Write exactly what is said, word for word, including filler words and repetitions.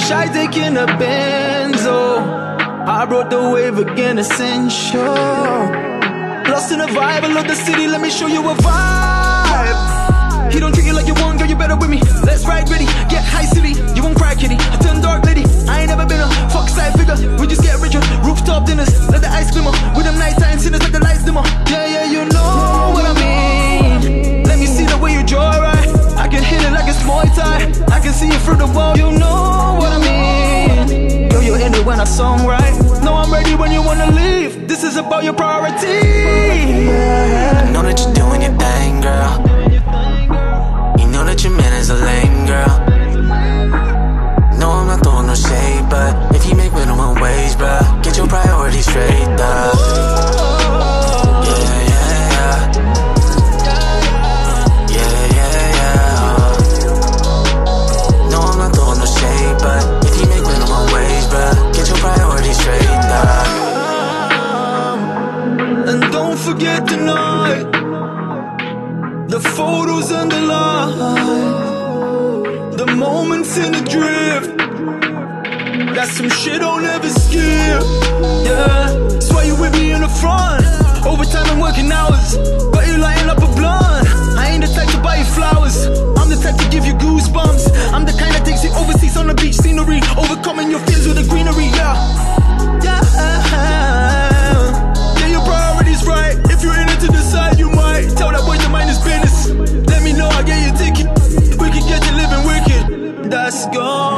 and Isaac in a Benzo. I brought the wave again, essential. Lost in the vibe, I love the city, let me show you a vibe. He don't treat you like you want, girl, you better with me. Let's ride ready, get high city. You won't cry kitty, I turn dark lady. I ain't never been a fuck side figure, we just get richer. Rooftop dinners, let the ice glimmer. With them nighttime sinners, let the lights dimmer. Yeah, yeah, you know what I mean. Let me see the way you draw, right? I can hit it like it's Muay Thai. I can see it through the wall, you know what I mean. Yo, you're in it when I song, right? No, I'm ready when you wanna leave. This is about your priority. I know that you're doing your thing, girl. You know that your man is a lame, girl. No, I'm not throwing no shade, but if you make minimum wage, bruh, get your priorities straight up. Forget tonight, the photos and the light, the moments in the drift. That's some shit I'll never skip. Yeah, swear you with me in the front. Overtime and working hours, but you lighting up a blunt. I ain't the type to buy you flowers, I'm the type to give you goosebumps. I'm the kind that takes you overseas on the beach scenery, overcoming your fears with the greenery. Yeah, yeah. Right. If you're in it to decide, you might tell that boy to mind his business. Let me know, I get your ticket. We can get you living wicked. That's gone.